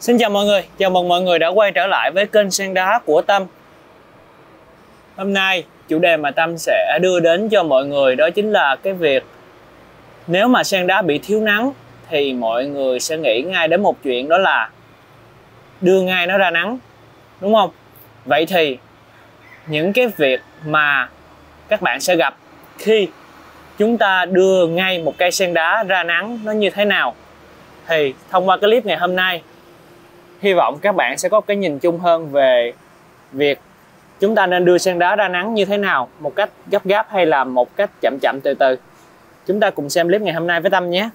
Xin chào mọi người, chào mừng mọi người đã quay trở lại với kênh Sen Đá của Tâm. Hôm nay chủ đề mà Tâm sẽ đưa đến cho mọi người đó chính là cái việc nếu mà sen đá bị thiếu nắng thì mọi người sẽ nghĩ ngay đến một chuyện, đó là đưa ngay nó ra nắng, đúng không? Vậy thì những cái việc mà các bạn sẽ gặp khi chúng ta đưa ngay một cây sen đá ra nắng nó như thế nào, thì thông qua cái clip ngày hôm nay hy vọng các bạn sẽ có cái nhìn chung hơn về việc chúng ta nên đưa sen đá ra nắng như thế nào, một cách gấp gáp hay là một cách chậm chậm từ từ. Chúng ta cùng xem clip ngày hôm nay với Tâm nhé.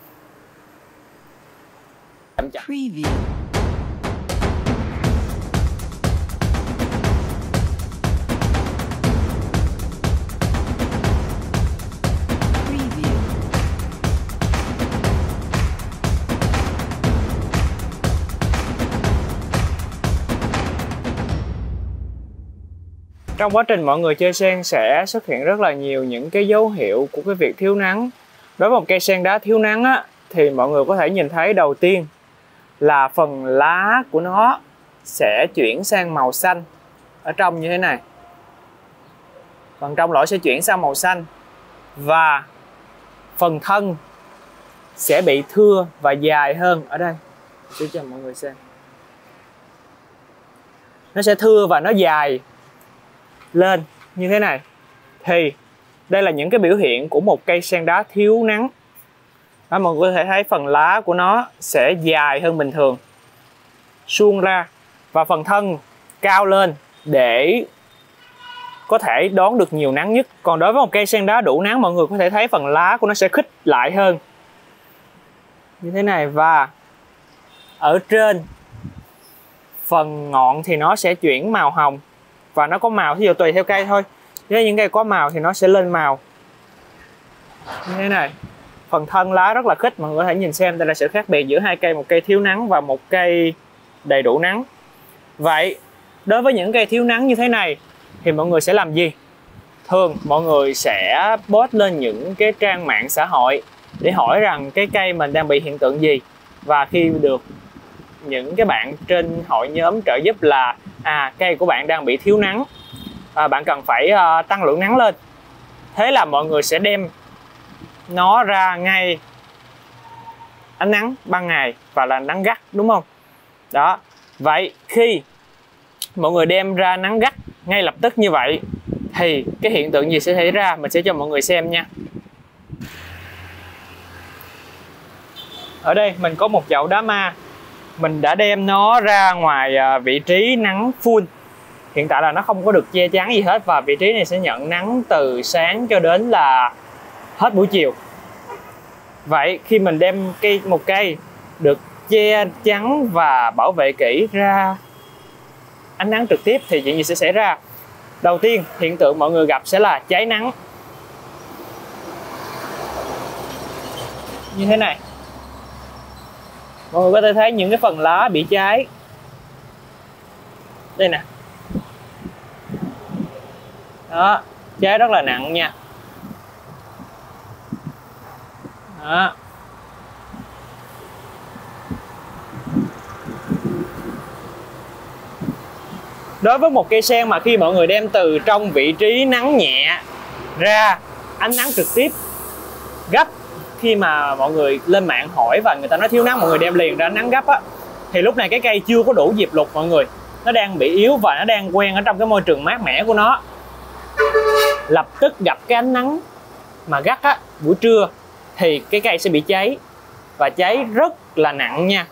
Trong quá trình mọi người chơi sen sẽ xuất hiện rất là nhiều những cái dấu hiệu của cái việc thiếu nắng. Đối với một cây sen đá thiếu nắng á, thì mọi người có thể nhìn thấy đầu tiên là phần lá của nó sẽ chuyển sang màu xanh ở trong như thế này. Phần trong lõi sẽ chuyển sang màu xanh và phần thân sẽ bị thưa và dài hơn ở đây. Để cho mọi người xem. Nó sẽ thưa và nó dài lên như thế này. Thì đây là những cái biểu hiện của một cây sen đá thiếu nắng. Đó, mọi người có thể thấy phần lá của nó sẽ dài hơn bình thường, suông ra, và phần thân cao lên để có thể đón được nhiều nắng nhất. Còn đối với một cây sen đá đủ nắng, mọi người có thể thấy phần lá của nó sẽ khít lại hơn như thế này, và ở trên phần ngọn thì nó sẽ chuyển màu hồng. Và nó có màu, thí dụ tùy theo cây thôi. Nếu những cây có màu thì nó sẽ lên màu như thế này. Phần thân lá rất là khít. Mọi người có thể nhìn xem đây là sự khác biệt giữa hai cây, một cây thiếu nắng và một cây đầy đủ nắng. Vậy đối với những cây thiếu nắng như thế này thì mọi người sẽ làm gì? Thường mọi người sẽ post lên những cái trang mạng xã hội để hỏi rằng cái cây mình đang bị hiện tượng gì. Và khi được những cái bạn trên hội nhóm trợ giúp là cây của bạn đang bị thiếu nắng, bạn cần phải tăng lượng nắng lên. Thế là mọi người sẽ đem nó ra ngay ánh nắng ban ngày và là nắng gắt, đúng không? Đó. Vậy khi mọi người đem ra nắng gắt ngay lập tức như vậy thì cái hiện tượng gì sẽ xảy ra? Mình sẽ cho mọi người xem nha. Ở đây mình có một chậu đá ma. Mình đã đem nó ra ngoài vị trí nắng full. Hiện tại là nó không có được che chắn gì hết, và vị trí này sẽ nhận nắng từ sáng cho đến là hết buổi chiều. Vậy khi mình đem một cây được che chắn và bảo vệ kỹ ra ánh nắng trực tiếp thì chuyện gì sẽ xảy ra? Đầu tiên, hiện tượng mọi người gặp sẽ là cháy nắng như thế này. Mọi người có thể thấy những cái phần lá bị cháy đây nè. Đó, cháy rất là nặng nha. Đó. Đối với một cây sen mà khi mọi người đem từ trong vị trí nắng nhẹ ra ánh nắng trực tiếp gấp, khi mà mọi người lên mạng hỏi và người ta nói thiếu nắng, mọi người đem liền ra nắng gấp á, thì lúc này cái cây chưa có đủ diệp lục mọi người. Nó đang bị yếu và nó đang quen ở trong cái môi trường mát mẻ của nó. Lập tức gặp cái ánh nắng mà gắt á, buổi trưa, thì cái cây sẽ bị cháy. Và cháy rất là nặng nha.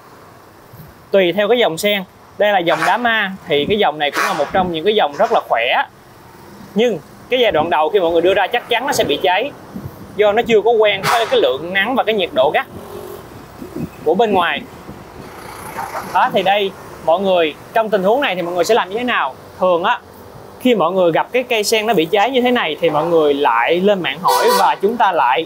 Tùy theo cái dòng sen. Đây là dòng đá ma, thì cái dòng này cũng là một trong những cái dòng rất là khỏe. Nhưng cái giai đoạn đầu khi mọi người đưa ra chắc chắn nó sẽ bị cháy, do nó chưa có quen với cái lượng nắng và cái nhiệt độ gắt của bên ngoài. Đó, thì đây mọi người trong tình huống này thì mọi người sẽ làm như thế nào? Thường á, khi mọi người gặp cái cây sen nó bị cháy như thế này thì mọi người lại lên mạng hỏi và chúng ta lại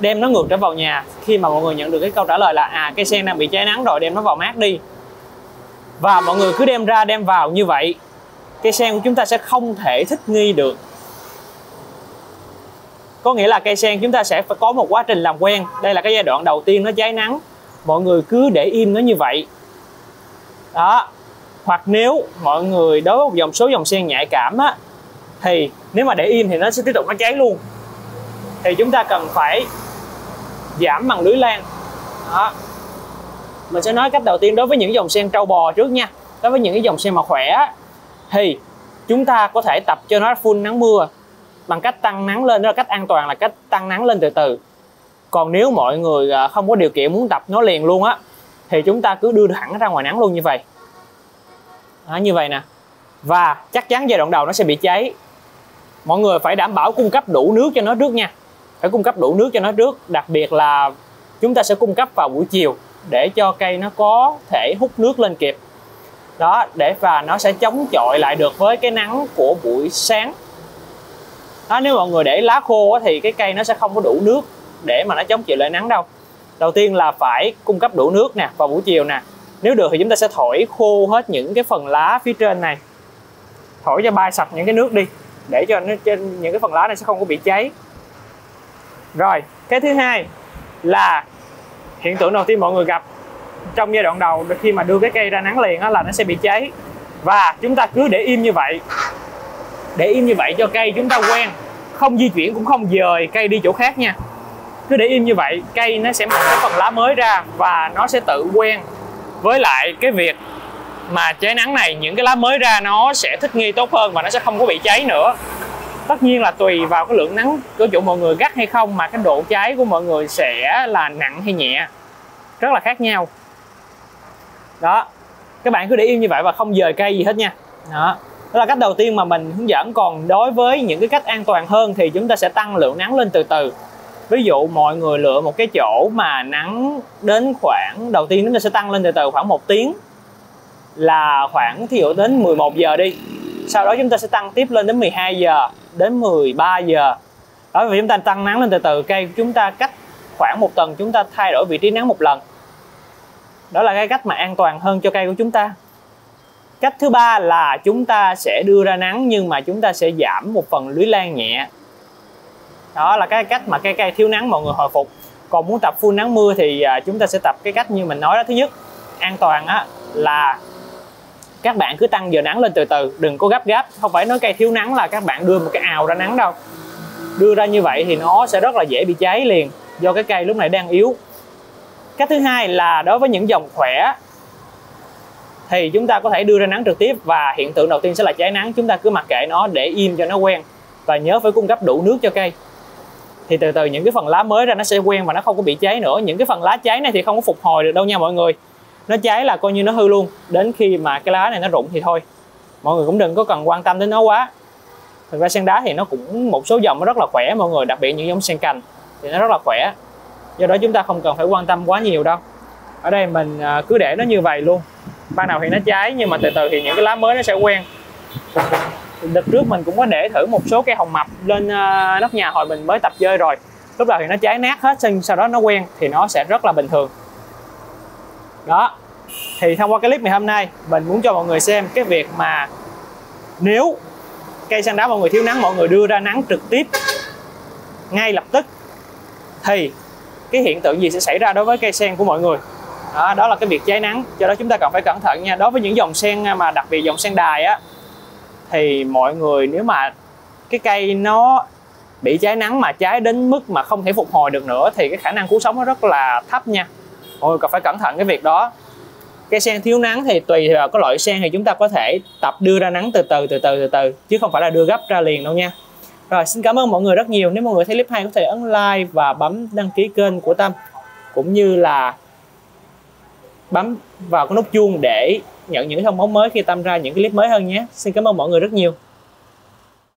đem nó ngược trở vào nhà. Khi mà mọi người nhận được cái câu trả lời là cây sen đang bị cháy nắng rồi, đem nó vào mát đi. Và mọi người cứ đem ra đem vào như vậy, cây sen của chúng ta sẽ không thể thích nghi được. Có nghĩa là cây sen chúng ta sẽ phải có một quá trình làm quen. Đây là cái giai đoạn đầu tiên nó cháy nắng. Mọi người cứ để im nó như vậy. đó. Hoặc nếu mọi người đối với một dòng số dòng sen nhạy cảm á, thì nếu mà để im thì nó sẽ tiếp tục nó cháy luôn, thì chúng ta cần phải giảm bằng lưới lan đó. Mình sẽ nói cách đầu tiên đối với những dòng sen trâu bò trước nha. Đối với những cái dòng sen mà khỏe thì chúng ta có thể tập cho nó full nắng mưa bằng cách tăng nắng lên, đó là cách an toàn, là cách tăng nắng lên từ từ. Còn nếu mọi người không có điều kiện muốn tập nó liền luôn á, thì chúng ta cứ đưa thẳng ra ngoài nắng luôn như vậy đó, như vậy nè. Và chắc chắn giai đoạn đầu nó sẽ bị cháy. Mọi người phải đảm bảo cung cấp đủ nước cho nó trước nha. Phải cung cấp đủ nước cho nó trước. Đặc biệt là chúng ta sẽ cung cấp vào buổi chiều để cho cây nó có thể hút nước lên kịp đó, để và nó sẽ chống chọi lại được với cái nắng của buổi sáng đó. Nếu mọi người để lá khô thì cái cây nó sẽ không có đủ nước để mà nó chống chịu lại nắng đâu. Đầu tiên là phải cung cấp đủ nước nè vào buổi chiều nè. Nếu được thì chúng ta sẽ thổi khô hết những cái phần lá phía trên này, thổi cho bay sạch những cái nước đi để cho nó trên những cái phần lá này sẽ không có bị cháy. Rồi, cái thứ hai là hiện tượng đầu tiên mọi người gặp trong giai đoạn đầu khi mà đưa cái cây ra nắng liền đó, là nó sẽ bị cháy. Và chúng ta cứ để im như vậy, để im như vậy cho cây chúng ta quen, không di chuyển cũng không dời cây đi chỗ khác nha. Cứ để im như vậy, cây nó sẽ mọc cái phần lá mới ra và nó sẽ tự quen với lại cái việc mà cháy nắng này. Những cái lá mới ra nó sẽ thích nghi tốt hơn và nó sẽ không có bị cháy nữa. Tất nhiên là tùy vào cái lượng nắng của chỗ mọi người gắt hay không mà cái độ cháy của mọi người sẽ là nặng hay nhẹ, rất là khác nhau đó. Các bạn cứ để im như vậy và không dời cây gì hết nha. Đó là cách đầu tiên mà mình hướng dẫn. Còn đối với những cái cách an toàn hơn thì chúng ta sẽ tăng lượng nắng lên từ từ. Ví dụ mọi người lựa một cái chỗ mà nắng đến khoảng, đầu tiên chúng ta sẽ tăng lên từ từ khoảng 1 tiếng là khoảng thí dụ đến 11 giờ đi. Sau đó chúng ta sẽ tăng tiếp lên đến 12 giờ, đến 13 giờ. Đó, và chúng ta tăng nắng lên từ từ, cây chúng ta cách khoảng 1 tuần chúng ta thay đổi vị trí nắng một lần. Đó là cái cách mà an toàn hơn cho cây của chúng ta. Cách thứ ba là chúng ta sẽ đưa ra nắng nhưng mà chúng ta sẽ giảm một phần lưới lan nhẹ. Đó là cái cách mà cây thiếu nắng mọi người hồi phục. Còn muốn tập full nắng mưa thì chúng ta sẽ tập cái cách như mình nói đó. Thứ nhất, an toàn á, là các bạn cứ tăng giờ nắng lên từ từ, đừng có gấp gáp. Không phải nói cây thiếu nắng là các bạn đưa một cái ào ra nắng đâu. Đưa ra như vậy thì nó sẽ rất là dễ bị cháy liền, do cái cây lúc này đang yếu. Cách thứ hai là đối với những dòng khỏe thì chúng ta có thể đưa ra nắng trực tiếp và hiện tượng đầu tiên sẽ là cháy nắng. Chúng ta cứ mặc kệ nó để im cho nó quen và nhớ phải cung cấp đủ nước cho cây. Thì từ từ những cái phần lá mới ra nó sẽ quen và nó không có bị cháy nữa. Những cái phần lá cháy này thì không có phục hồi được đâu nha mọi người. Nó cháy là coi như nó hư luôn, đến khi mà cái lá này nó rụng thì thôi. Mọi người cũng đừng có cần quan tâm đến nó quá. Thực ra sen đá thì nó cũng một số dòng nó rất là khỏe mọi người, đặc biệt những dòng sen cành thì nó rất là khỏe. Do đó chúng ta không cần phải quan tâm quá nhiều đâu. Ở đây mình cứ để nó như vậy luôn. Ban đầu thì nó cháy nhưng mà từ từ thì những cái lá mới nó sẽ quen. Đợt trước mình cũng có để thử một số cây hồng mập lên nóc nhà hồi mình mới tập chơi rồi. Lúc đầu thì nó cháy nát hết, sau đó nó quen thì nó sẽ rất là bình thường. Đó, thì thông qua cái clip ngày hôm nay mình muốn cho mọi người xem cái việc mà nếu cây sen đá mọi người thiếu nắng, mọi người đưa ra nắng trực tiếp ngay lập tức thì cái hiện tượng gì sẽ xảy ra đối với cây sen của mọi người. Đó là cái việc cháy nắng, cho đó chúng ta cần phải cẩn thận nha. Đối với những dòng sen mà đặc biệt dòng sen đài á, thì mọi người nếu mà cái cây nó bị cháy nắng mà cháy đến mức mà không thể phục hồi được nữa thì cái khả năng cứu sống nó rất là thấp nha. Mọi người cần phải cẩn thận cái việc đó. Cây sen thiếu nắng thì tùy vào cái loại sen thì chúng ta có thể tập đưa ra nắng từ từ chứ không phải là đưa gấp ra liền đâu nha. Rồi, xin cảm ơn mọi người rất nhiều. Nếu mọi người thấy clip hay có thể ấn like và bấm đăng ký kênh của Tâm, cũng như là bấm vào cái nút chuông để nhận những thông báo mới khi Tâm ra những clip mới hơn nhé. Xin cảm ơn mọi người rất nhiều.